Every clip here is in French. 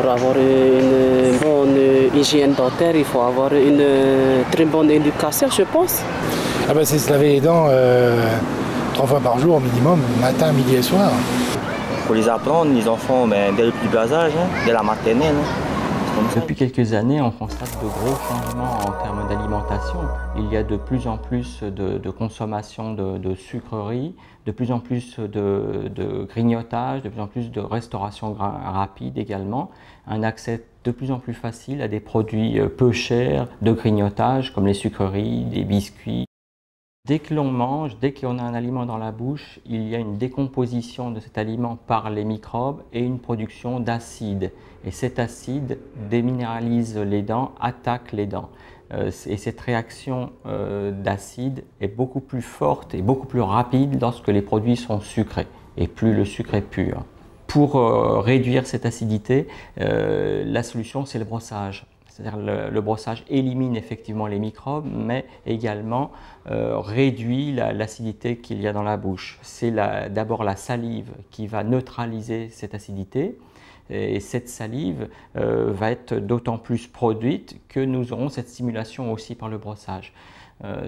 pour avoir une bonne hygiène dentaire, il faut avoir une très bonne éducation, je pense. Ah bah c'est se laver les dents 3 fois par jour au minimum, matin, midi et soir. Il faut les apprendre, les enfants, mais dès le plus bas âge, hein, dès la maternelle. Depuis quelques années, on constate de gros changements en termes d'alimentation. Il y a de plus en plus de consommation de sucreries, de plus en plus de grignotage, de plus en plus de restauration rapide également. Un accès de plus en plus facile à des produits peu chers de grignotage comme les sucreries, des biscuits. Dès que l'on mange, dès qu'on a un aliment dans la bouche, il y a une décomposition de cet aliment par les microbes et une production d'acide. Et cet acide déminéralise les dents, attaque les dents. Et cette réaction d'acide est beaucoup plus forte et beaucoup plus rapide lorsque les produits sont sucrés et plus le sucre est pur. Pour réduire cette acidité, la solution c'est le brossage. C'est-à-dire le brossage élimine effectivement les microbes, mais également réduit l'acidité qu'il y a dans la bouche. C'est d'abord la salive qui va neutraliser cette acidité, et cette salive va être d'autant plus produite que nous aurons cette stimulation aussi par le brossage.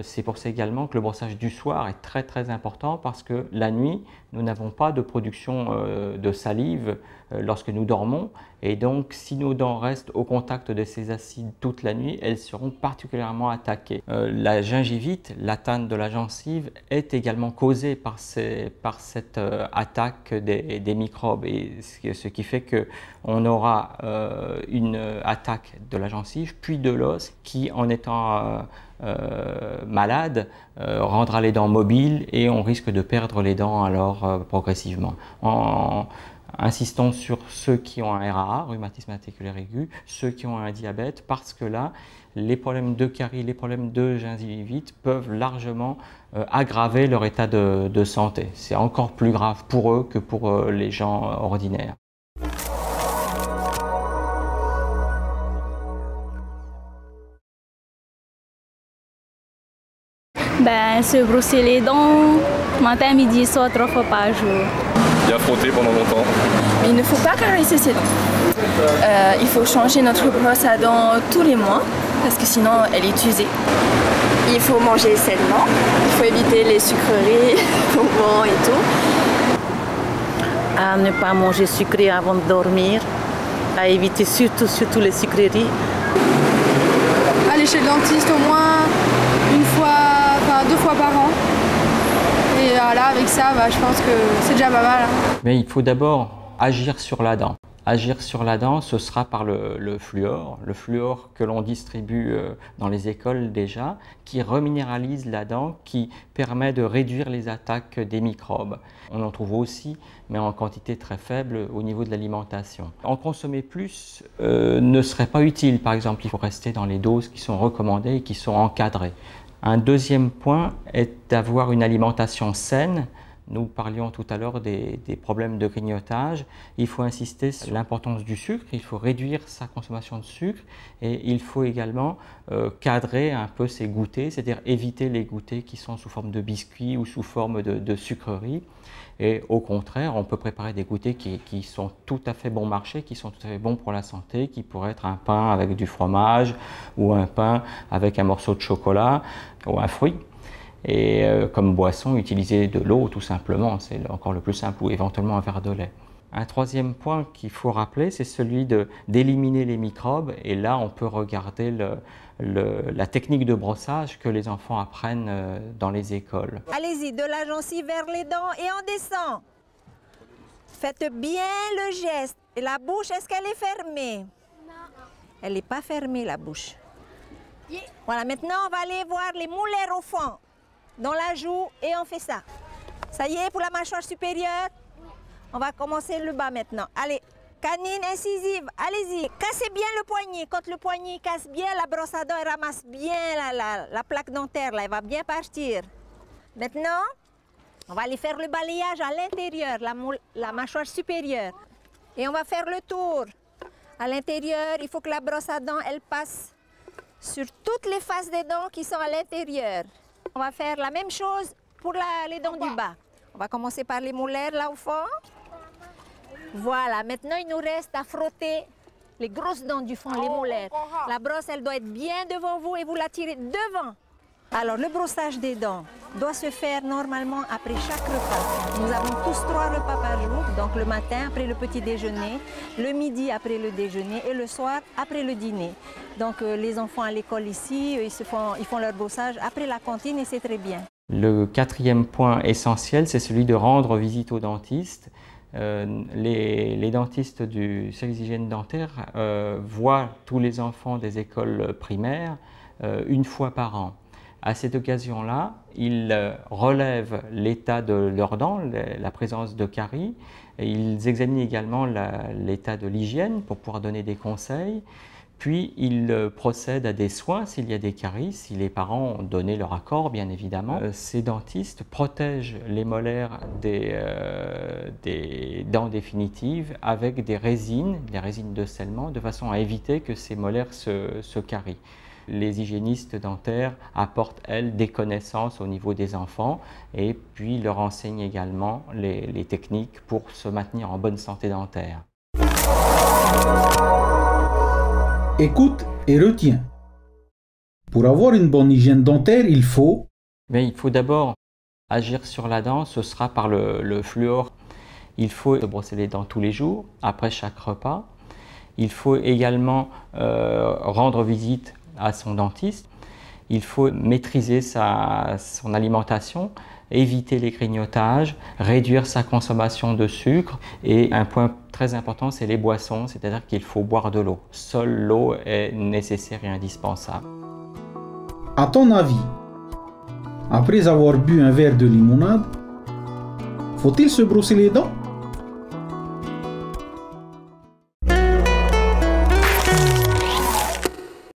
C'est pour ça également que le brossage du soir est très très important, parce que la nuit, nous n'avons pas de production de salive lorsque nous dormons, et donc si nos dents restent au contact de ces acides toute la nuit, elles seront particulièrement attaquées. La gingivite, l'atteinte de la gencive, est également causée par cette attaque des microbes, et ce qui fait qu'on aura une attaque de la gencive, puis de l'os, qui en étant malade, rendra les dents mobiles et on risque de perdre les dents alors progressivement. En insistant sur ceux qui ont un RAA, rhumatisme articulaire aigu, ceux qui ont un diabète, parce que là, les problèmes de caries, les problèmes de gingivite peuvent largement aggraver leur état de santé. C'est encore plus grave pour eux que pour les gens ordinaires. Se brosser les dents matin, midi et soir 3 fois par jour. Bien frotter pendant longtemps. Il ne faut pas caresser ses dents. Il faut changer notre brosse à dents tous les mois parce que sinon elle est usée. Il faut manger sainement. Il faut éviter les sucreries, bonbons et tout. À ne pas manger sucré avant de dormir. À éviter surtout les sucreries. Aller chez le dentiste au moins 2 fois par an. Et là, avec ça, je pense que c'est déjà pas mal. Mais il faut d'abord agir sur la dent. Agir sur la dent, ce sera par le fluor. Le fluor que l'on distribue dans les écoles déjà, qui reminéralise la dent, qui permet de réduire les attaques des microbes. On en trouve aussi, mais en quantité très faible au niveau de l'alimentation. En consommer plus ne serait pas utile. Par exemple, il faut rester dans les doses qui sont recommandées et qui sont encadrées. Un deuxième point est d'avoir une alimentation saine. Nous parlions tout à l'heure des problèmes de grignotage. Il faut insister sur l'importance du sucre, il faut réduire sa consommation de sucre et il faut également cadrer un peu ses goûters, c'est-à-dire éviter les goûters qui sont sous forme de biscuits ou sous forme de sucreries. Et au contraire, on peut préparer des goûters qui sont tout à fait bon marché, qui sont tout à fait bons pour la santé, qui pourraient être un pain avec du fromage ou un pain avec un morceau de chocolat ou un fruit. Et comme boisson, utiliser de l'eau tout simplement, c'est encore le plus simple, ou éventuellement un verre de lait. Un troisième point qu'il faut rappeler, c'est celui d'éliminer les microbes. Et là, on peut regarder la technique de brossage que les enfants apprennent dans les écoles. Allez-y, de la gencive vers les dents et on descend. Faites bien le geste. Et la bouche, est-ce qu'elle est fermée? Non. Elle n'est pas fermée, la bouche. Yeah. Voilà, maintenant, on va aller voir les molaires au fond, dans la joue, et on fait ça. Ça y est, pour la mâchoire supérieure, on va commencer le bas maintenant. Allez, canine incisive, allez-y. Cassez bien le poignet. Quand le poignet casse bien, la brosse à dents, elle ramasse bien la plaque dentaire, là, elle va bien partir. Maintenant, on va aller faire le balayage à l'intérieur, la mâchoire supérieure. Et on va faire le tour. À l'intérieur, il faut que la brosse à dents, elle passe sur toutes les faces des dents qui sont à l'intérieur. On va faire la même chose pour les dents du bas. On va commencer par les molaires là au fond. Voilà, maintenant il nous reste à frotter les grosses dents du fond, les molaires. La brosse, elle doit être bien devant vous et vous la tirez devant. Alors, le brossage des dents doit se faire normalement après chaque repas. Nous avons tous 3 repas par jour, donc le matin après le petit déjeuner, le midi après le déjeuner et le soir après le dîner. Donc, les enfants à l'école ici, ils font leur brossage après la cantine et c'est très bien. Le 4e point essentiel, c'est celui de rendre visite aux dentistes. Les dentistes du service d'hygiène dentaire voient tous les enfants des écoles primaires une fois par an. À cette occasion-là, ils relèvent l'état de leurs dents, la présence de caries. Et ils examinent également l'état de l'hygiène pour pouvoir donner des conseils. Puis, ils procèdent à des soins s'il y a des caries, si les parents ont donné leur accord, bien évidemment. Ces dentistes protègent les molaires des dents définitives avec des résines de scellement, de façon à éviter que ces molaires se carient. Les hygiénistes dentaires apportent, elles, des connaissances au niveau des enfants et puis leur enseignent également les techniques pour se maintenir en bonne santé dentaire. Écoute et retiens. Pour avoir une bonne hygiène dentaire, il faut... Mais il faut d'abord agir sur la dent, ce sera par le fluor. Il faut se brosser les dents tous les jours, après chaque repas. Il faut également rendre visite à son dentiste. Il faut maîtriser son alimentation, éviter les grignotages, réduire sa consommation de sucre. Et un point très important, c'est les boissons, c'est-à-dire qu'il faut boire de l'eau. Seule l'eau est nécessaire et indispensable. À ton avis, après avoir bu un verre de limonade, faut-il se brosser les dents?